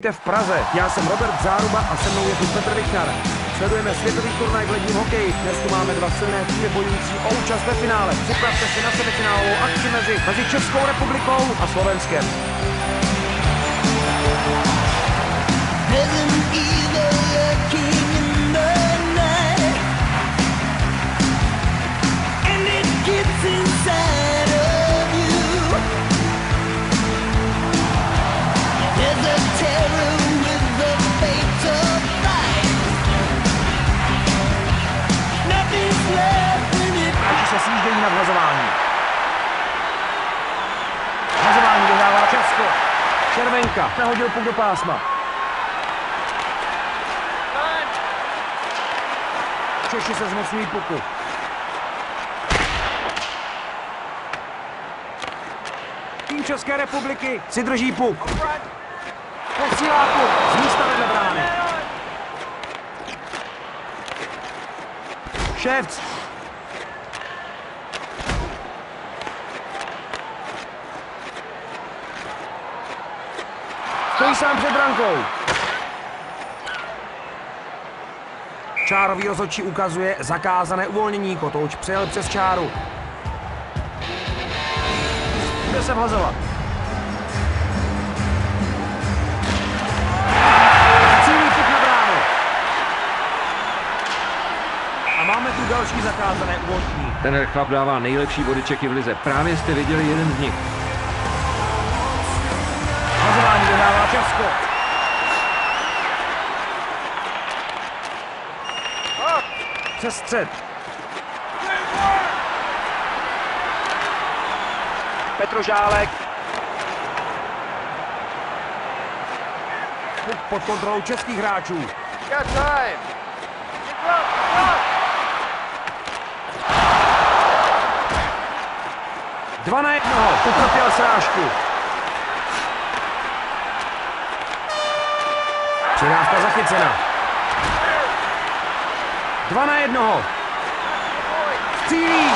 V Praze. Já jsem Robert Záruba a se mnou je tu Petr Vichnáre. Sledujeme světový turnaj v ledním hokeji. Dnes tu máme dva silné týmy bojující o účast ve finále. Připravte si na semifinálovou akci mezi Českou republikou a Slovenskem. Se sjíždění na vhazování. Vhazování dohrává Česko. Červenka nahodil puk do pásma. Češi se zmocňují puku. Tým České republiky si drží puk. Posílá puk z místa vedle brány. Ševc. Stojí sám před brankou. Čárový rozhodčí ukazuje zakázané uvolnění. Kotouč přijel přes čáru. Bude se vhazovat. Cílí puk na bránu. A máme tu další zakázané uvolnění. Ten chlap dává nejlepší body Čechy v lize. Právě jste viděli jeden z nich. Česko. Přes střed. Petro Žálek. Pod kontrolou českých hráčů. Dva na jednoho. Utrpěl srážku. Přidávka zachycena. 2 na 1. Cílí.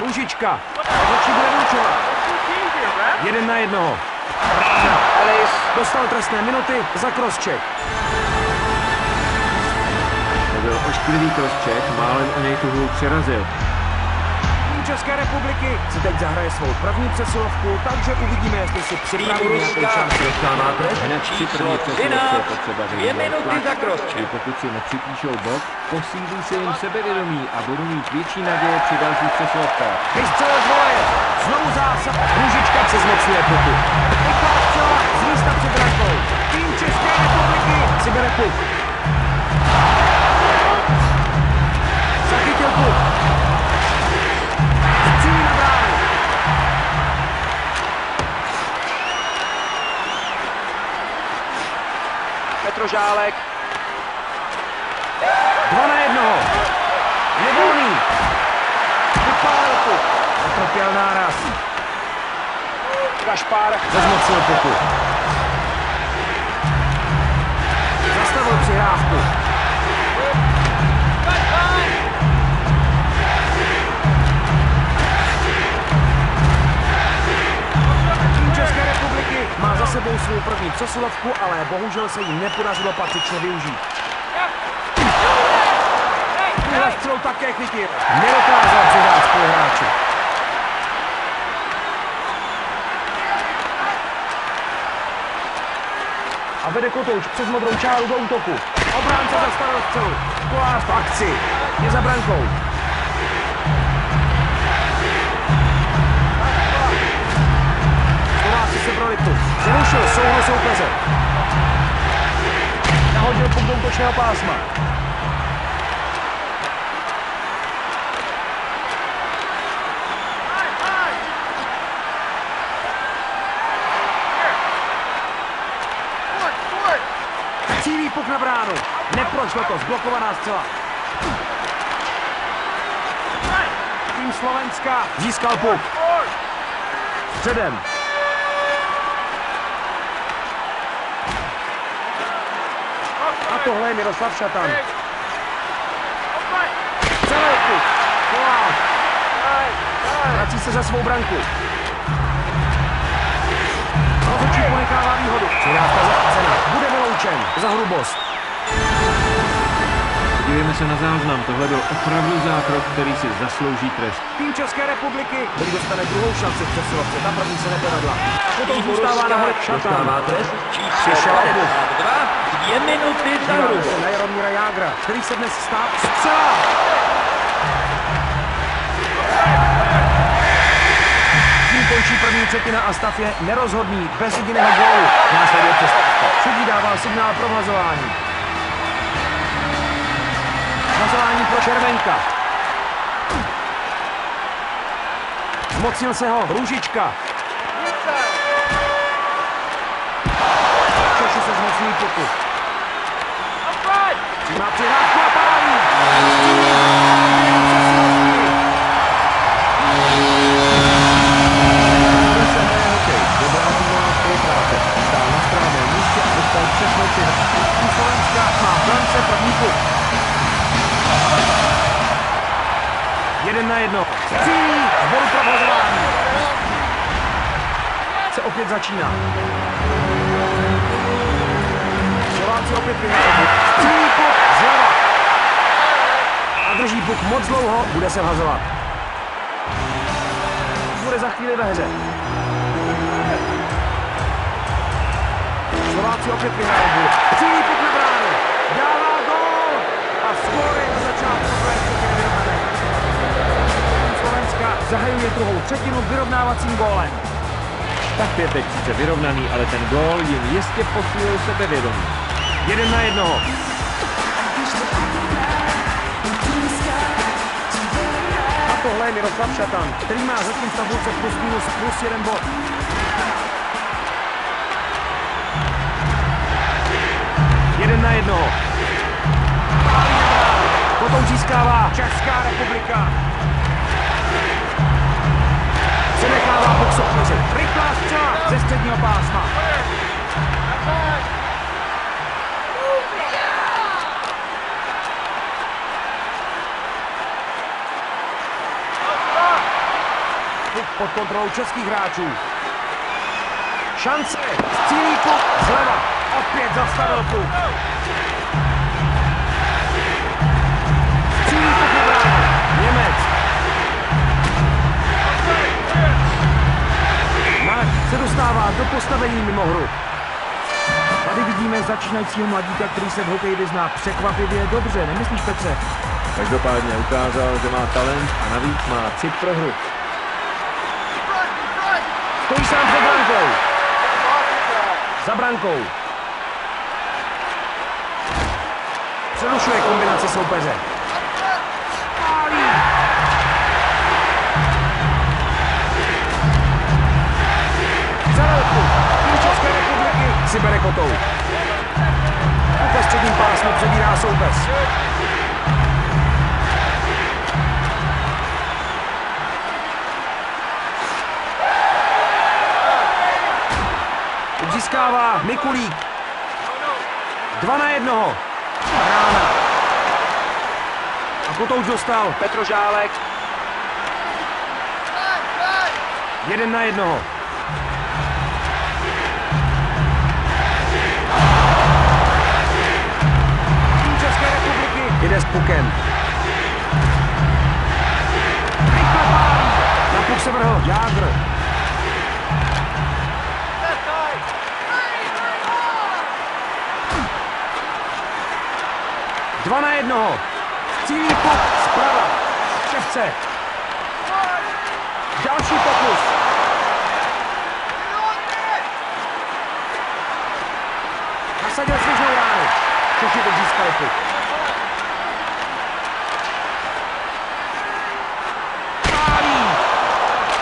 Růžička. Rozhodčí bude vylučovat. 1 na 1. Dostal trestné minuty za crosscheck. To byl ošklivý crosscheck, málem o něj tu hru přerazil. České republiky si teď zahraje svou první přesilovku, takže uvidíme, jestli si připraví nějakou šanci. Hned při první přesilovce je potřeba říct, pokud si nepřipíšou bod, posílí se jim sebevědomí a budou mít větší naděje při dalších přesilovkách. Vystřelil z voleje, znovu zásah, Růžička se zmocňuje puku. Rychlá střela z místa před brankou. Tým České republiky si bere puk. Zachytil puk. Petro Žálek. 2 na 1. Nevolný. Vypálil puk. Zatrpěl náraz. Kašpárek zazmocnil puku. Zastavil přihrávku. Tým České republiky má za sebou svou první přesilovku, ale bohužel se jí nepodařilo patřičně využít. Tuhle střelu také chytil. Nedokázal přihrát spoluhráče. A vede Kotouč přes modrou čáru do útoku. Obránce zastavil střelu. Kolář v akci. Je za brankou. Zrušil souhru soupeře. Nahodil puk do útočného pásma. Cílí puk na bránu. Neprošlo to, zblokovaná střela. Tým Slovenska získal puk. Předem. A tohle je Miroslav Šatan. Celé puk. Vrací se za svou branku. výhodu. Přihrávka zacházena. Bude vyloučen za hrubost. Podívejme se na záznam. Tohle byl opravdu zákrok, který si zaslouží trest. Tým České republiky, který dostane druhou šanci v přesilovce. Ta první se nepovedla. Potom zůstává nahoře Šatán. Dostává trest číslo 52. 2 minuty za hrubost. Na Jaromíra Jágra, který se dnes stává zcela. Končí první třetina a stav je nerozhodný, bez jediného gólu. Následuje přestávka. Sudí dává signál pro vhazování. Vhazování pro Červenka. Zmocnil se ho Růžička. Češi se zmocní puku. Přijímá přihrávku a pálí. Slovenská má France první puk. 1 na 1. Cílí z bodu pro vhazování. Se opět začíná. Slováci opět vyhráli. Cílí puk zleva. A drží puk moc dlouho, bude se vhazovat. Bude za chvíli ve hře. Slováci opět vyhráli. Cílí puk na bránu. Dává gól. A skóre na začátku první vyrovnané. Slovenska zahajuje druhou třetinu vyrovnávacím gólem. Tak je teď sice vyrovnaný, ale ten gól jim jistě posiluje sebevědomí. 1 na 1. A tohle je Miroslav Šatan, který má zatím v tabulce plus 1 bod. Na jednoho. Potom získává Česká republika. Se nechává puk soupeře. Rychlá střela ze středního pásma. Puk pod kontrolou českých hráčů. Šance. Střílí puk zleva. Opět zastavil puk. Cílí puk na bránu. Němec. Mák se dostává do postavení mimo hru. Tady vidíme začínajícího mladíka, který se v hokeji vyzná překvapivě dobře, nemyslíš, Petře? Každopádně ukázal, že má talent a navíc má cit pro hru. Stojí sám před brankou. Za brankou. Přerušuje kombinaci soupeře. Pálí! Za velkou. Tým České republiky si bere kotou. Ve středním pásmu přebírá soupeř. Získává Mikulík. 2 na 1. Rána. A kotouč dostal Petro Žálek. 1 na 1. Tým České republiky jede s pukem. Na puk se vrhl Jágr. Dva na jednoho. Cílí puk zprava. Ševce. Další pokus. Nasadil svěžnou ránu. Češi teď získali puk. Pálí.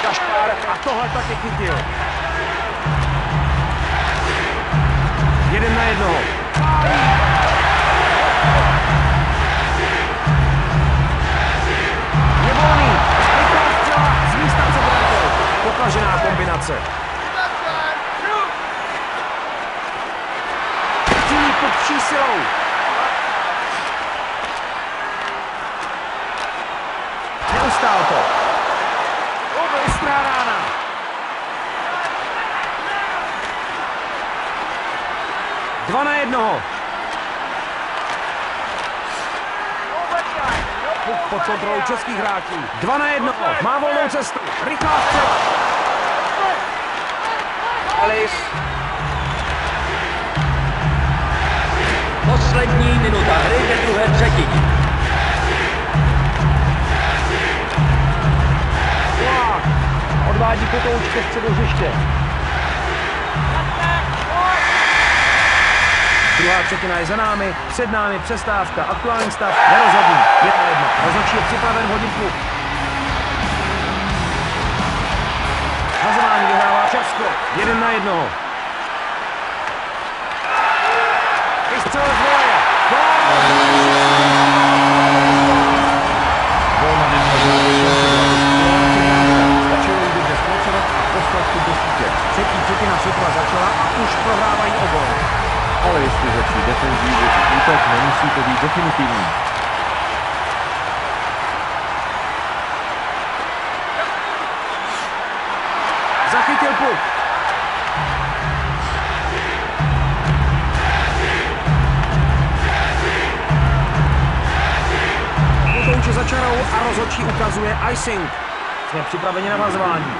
Kašpárek a tohle taky chytil. 1 na 1. Pálí. Vážená kombinace. Cílí puk vší silou. Neustál to. Ostrá rána. 2-1. Pod kontrolou českých hráčů. 2-1. Má volnou cestu. Rychlá střela. Alice. Poslední minuta hry ke druhé třetině. Odvádí kotoučku v středu hřiště. Druhá třetina je za námi, před námi přestávka, aktuální stav nerozhodný. 1-1. Rozhodčí je připraven hodit klub. Hazování vyhrává Česko. 1-1. Vystřel z voleje. Volna stačilo jít dobře zpracovat a poslat klub do sítě. Třetí třetina sotva začala a už prohrávají o gol. Ale jestli začne defenzivní útok, nemusí to být definitivní. Zachytil puk. Potouče za čarou a rozhodčí ukazuje icing. Jsme připraveni na vazování.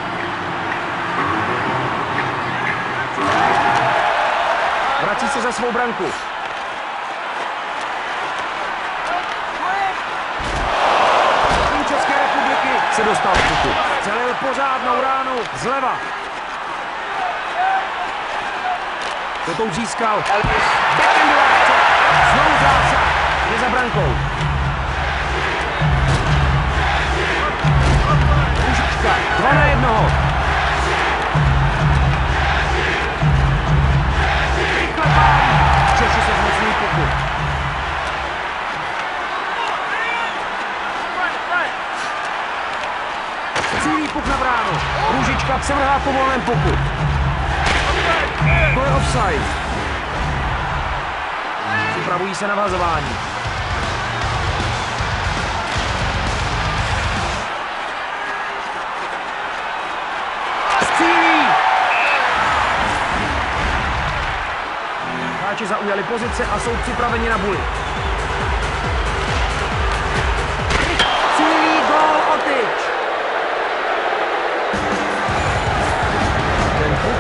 Vrací se za svou branku. Tým České republiky se dostal k puku. Celil pořádnou ránu zleva. Potom získal. Znovu zásah. Je za brankou. Růžička. 2-1. Cílí puk na bránu. Růžička převrhá po volném puku. To je offside. Připravují se na vazování. Cílí. Hráči zaujali pozice a jsou připraveni na buli. Cílí gól Otič.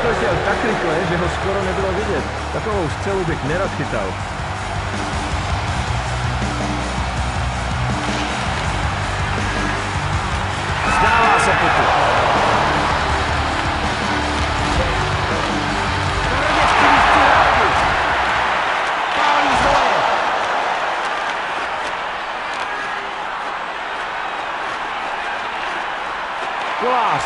To je tak rychle, že ho skoro nebylo vidět. Takovou střelu bych nerad chytal. Zdává se puku. Pálí zvoje. Kolář.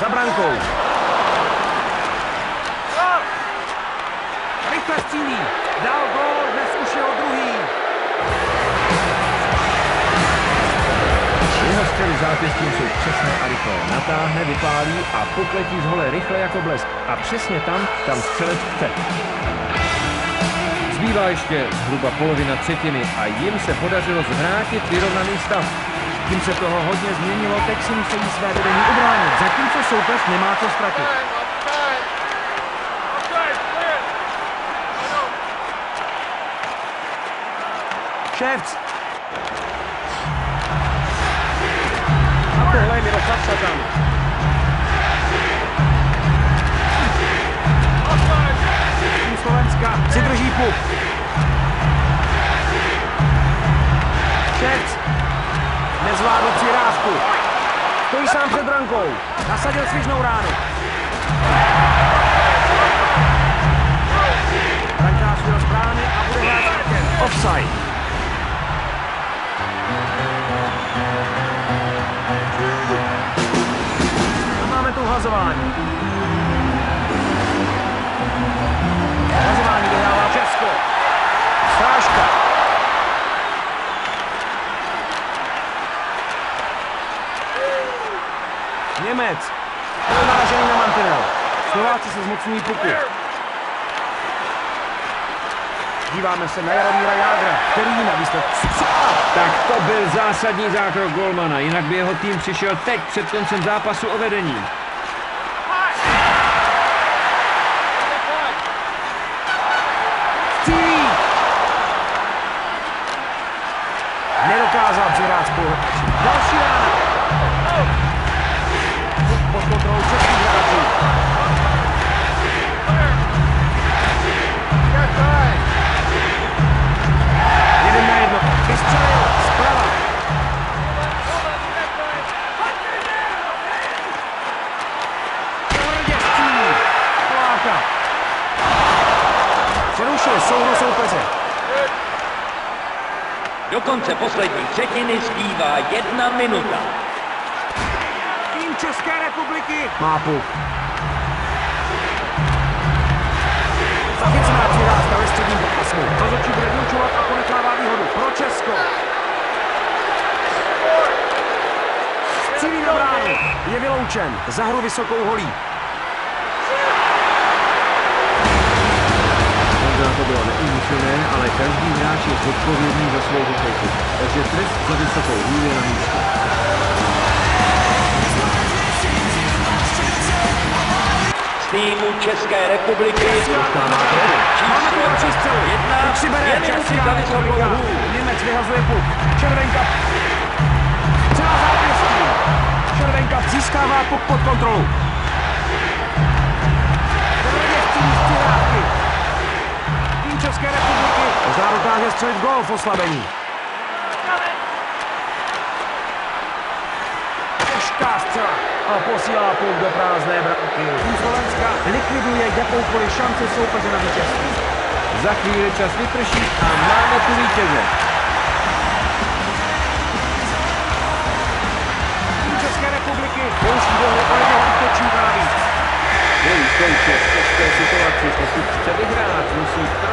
Za brankou. Rychle střílí. Dal gól, dnes už jeho druhý. Jeho střely zápěstím jsou přesné a rychlé. Natáhne, vypálí a pokletí z hole rychle jako blesk. A přesně tam střelec chce. Zbývá ještě zhruba polovina třetiny a jim se podařilo zvrátit vyrovnaný stav. Tím se toho hodně změnilo, teď si musí své vedení ubránit, zatímco soupeř nemá co ztratit. Šéfc. A tohle je Miroslav Satan. Tým Slovenska si drží puk. Šéfc. Nezvládl přirázku. Stojí sám před brankou. Nasadil svižnou ránu. Brankář byl správně a bude hrát offside. Máme tu hazování. Hazování vyhrává Česko. Strážka. Němec. To je naražený na mantinel. Slováci se zmocňují puku. Díváme se na Jaromíra Jágra, který na výsledku. Tak to byl zásadní zákrok golmana, jinak by jeho tým přišel teď před koncem zápasu o vedení. Nedokázal přihrát spolu. Další rána. Pod kontrolou českých hráčů. Jeden na jedno. Vystřelil zprava. Tvrdě Poláka. Přerušil souhru soupeře. Do konce poslední třetiny zbývá 1 minuta. Tým České republiky má puk. Zachycená přirázka ve středním podpasmu. Rozhodčí bude vyučovat a ponechává výhodu pro Česko. Střílí na bránu. Je vyloučen za hru vysokou holí. To bylo neúmyslné, ale každý hráč je zodpovědný za svou hokejku. Takže trest za vysokou hůl je na místě. Z týmu České republiky dostává gól. Číslo 21 je časy za vysokou hůl. Němec vyhazuje puk. Červenka. Celá zápěstí. Červenka získává puk pod kontrolu. České republiky zda dokáže střelit gól v oslabení. Těžká střela a posílá puk do prázdné branky. Slovenska likviduje jakoukoliv šanci soupeře na vítězství. Za chvíli čas vyprší a máme tu vítěze. České republiky pouští do hry o jednoho útočníka navíc. Její konček v těžké situaci, pokud chce vyhrát, musí